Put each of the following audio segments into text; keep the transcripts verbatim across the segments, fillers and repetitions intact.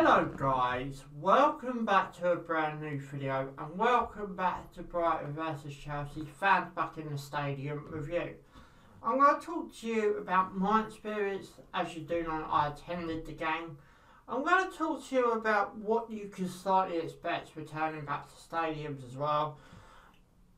Hello guys, welcome back to a brand new video and welcome back to Brighton versus Chelsea fans back in the stadium review. I'm going to talk to you about my experience. As you do know, I attended the game. I'm going to talk to you about what you can slightly expect returning back to stadiums as well.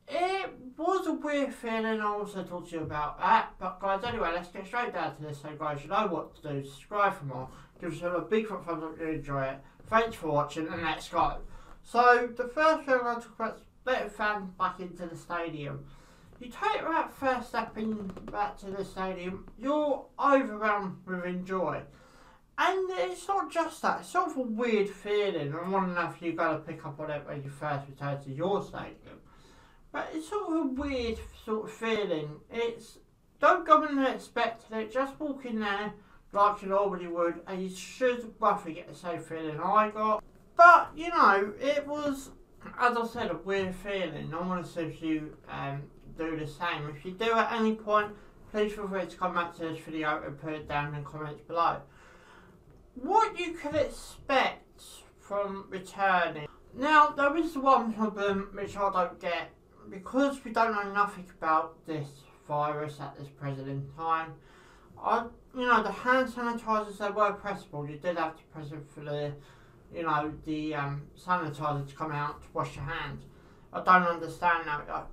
It was a weird feeling, I'll also talk to you about that. But guys, anyway, let's get straight down to this. So guys, you know what to do, subscribe for more. Give us a big thumbs up if you enjoy it. Thanks for watching and let's go. So the first thing I'm going to talk about is letting fans back into the stadium. You take that first step in back to the stadium, you're overwhelmed with joy. And it's not just that, it's sort of a weird feeling. I want to know if you've got to pick up on it when you first return to your stadium. But it's sort of a weird sort of feeling. It's, don't go in there expecting it, just walk in there like you normally would, and you should roughly get the same feeling I got. But, you know, it was, as I said, a weird feeling. I want to see if you um, do the same. If you do at any point, please feel free to come back to this video and put it down in the comments below. What you can expect from returning. Now, there is one problem which I don't get. Because we don't know nothing about this virus at this present in time, I, you know, the hand sanitizers, they were pressable. You did have to press it for the, you know, the um, sanitizer to come out to wash your hands. I don't understand that. Like,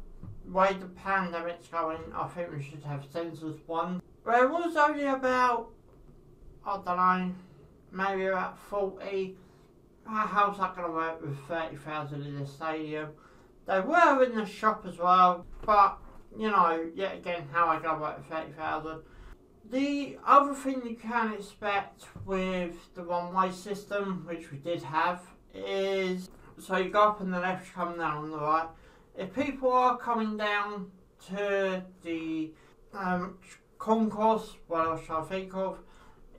the way the pandemic's going, I think we should have sensors one. But it was only about, I don't know, maybe about forty. How's that going to work with thirty thousand in the stadium? They were in the shop as well, but, you know, yet again, how I go about thirty thousand. The other thing you can expect with the one-way system, which we did have, is, so you go up on the left, you come down on the right. If people are coming down to the um, concourse, what else shall I think of,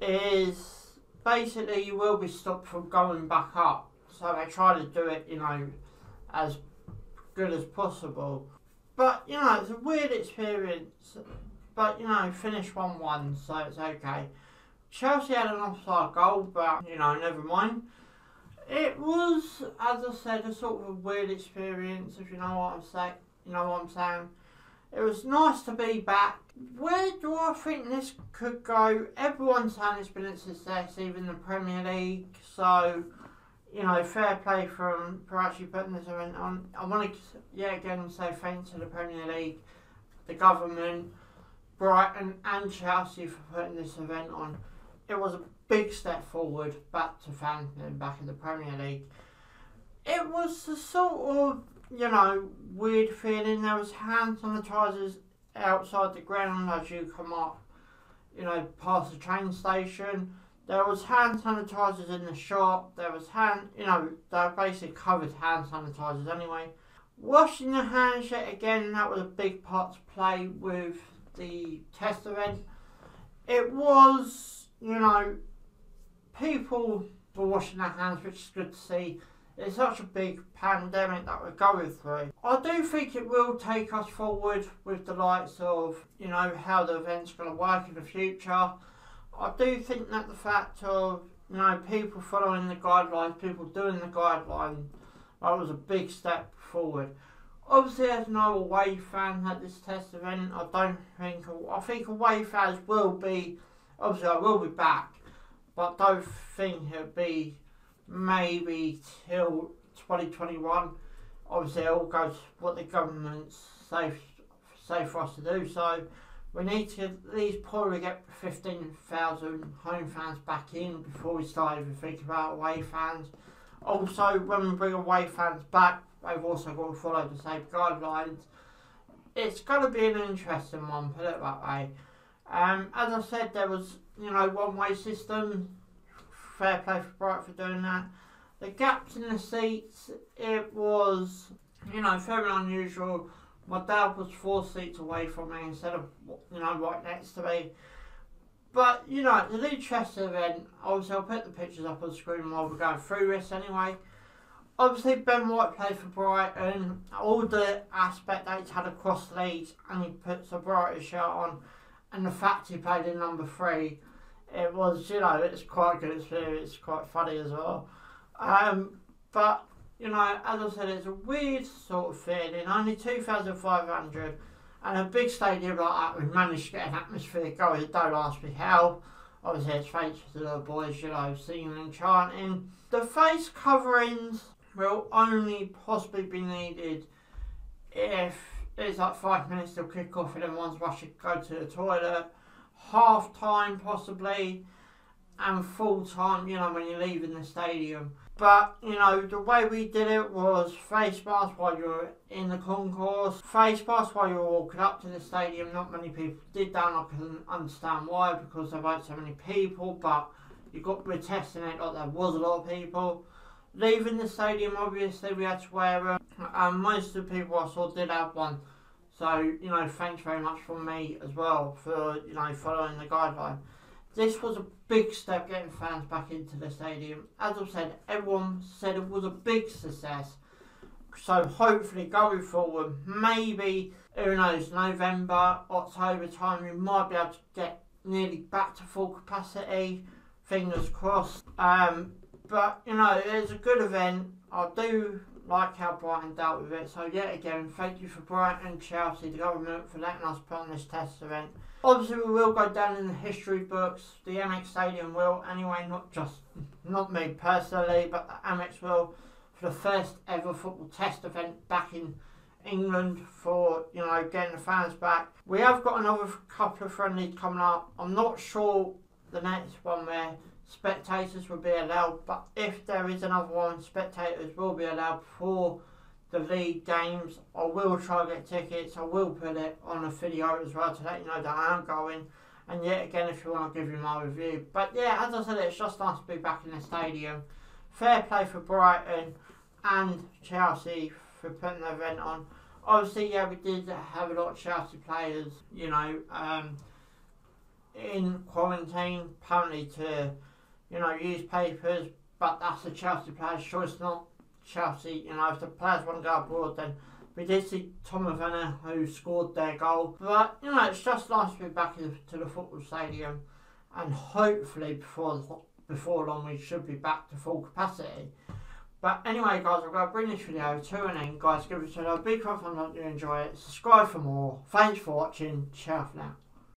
is basically you will be stopped from going back up. So they try to do it, you know, as good as possible, but you know, it's a weird experience. But you know, finished one one, so it's okay. Chelsea had an offside goal, but you know, never mind. It was, as I said, a sort of a weird experience, if you know what I'm saying. You know what I'm saying. It was nice to be back. Where do I think this could go? Everyone's saying it's been a success, even the Premier League. So, you know, fair play from for actually putting this event on. I want to, yeah, again, say thanks to the Premier League, the government, Brighton and Chelsea for putting this event on. It was a big step forward back to fans and back in the Premier League. It was the sort of, you know, weird feeling. There was hand sanitizers outside the ground as you come up, you know, past the train station. There was hand sanitizers in the shop, there was hand, you know, they were basically covered hand sanitizers anyway. Washing your hands yet again, that was a big part to play with the test event. It was, you know, people were washing their hands, which is good to see. It's such a big pandemic that we're going through. I do think it will take us forward with the likes of, you know, how the event's going to work in the future. I do think that the fact of, you know, people following the guidelines, people doing the guidelines, that was a big step forward. Obviously, as no away fan at this test event, I don't think, I think away fans will be, obviously I will be back, but I don't think it'll be maybe till twenty twenty-one. Obviously, it all goes to what the government's safe, safe for us to do, so we need to at least probably get fifteen thousand home fans back in before we start even thinking about away fans. Also, when we bring away fans back, they've also got to follow the same guidelines. It's going to be an interesting one, put it that way. Um, as I said, there was, you know, one-way system. Fair play for Brighton for doing that. The gaps in the seats, it was, you know, very unusual. My dad was four seats away from me instead of, you know, right next to me. But, you know, it's an interesting event. Obviously, I'll put the pictures up on screen while we're going through this anyway. Obviously, Ben White played for Brighton. All the aspect that he's had across Leeds, and he puts a Brighton shirt on. And the fact he played in number three. it was, you know, it's quite a good experience, quite funny as well. Um, but, you know, as I said, it's a weird sort of feeling. Only two thousand five hundred and a big stadium like that, we managed to get an atmosphere going. Don't ask me how. Obviously, it's thanks to the boys, you know, singing and chanting. The face coverings will only possibly be needed if it's like five minutes till kick off and everyone's rushing to go to the toilet. Half time, possibly, and full time, you know, when you're leaving the stadium. But, you know, the way we did it was face mask while you were in the concourse, face mask while you were walking up to the stadium. Not many people did that, and I can understand why, because there weren't so many people, but you got we're testing it like there was a lot of people. Leaving the stadium, obviously, we had to wear them, and most of the people I saw did have one. So, you know, thanks very much from me as well for, you know, following the guideline. This was a big step getting fans back into the stadium. As I've said, everyone said it was a big success. So hopefully going forward, maybe, who knows, November, October time, we might be able to get nearly back to full capacity. Fingers crossed. Um, but, you know, it's a good event. I do like how Brighton dealt with it. So yet again, thank you for Brighton and Chelsea, the government, for letting us put on this test event. Obviously, we will go down in the history books. The Amex Stadium will, anyway, not just, not me personally, but the Amex will, for the first ever football test event back in England for, you know, getting the fans back. We have got another couple of friendlies coming up. I'm not sure the next one where spectators will be allowed, but if there is another one, spectators will be allowed for the league games. I will try and get tickets. I will put it on a video as well to let you know that I am going. And yet again, if you want, I'll give you my review. But yeah, as I said, it's just nice to be back in the stadium. Fair play for Brighton and Chelsea for putting the event on. Obviously, yeah, we did have a lot of Chelsea players, you know, um, in quarantine, apparently to, you know, use papers, but that's the Chelsea players' choice, not Chelsea. You know, if the players want to go abroad, then we did see Tom Avena, who scored their goal. But, you know, it's just nice to be back in, to the football stadium, and hopefully before before long we should be back to full capacity. But anyway, guys, I'm going to bring this video to an end. Guys, give it a big thumbs up if you enjoy it. Subscribe for more. Thanks for watching. Ciao for now.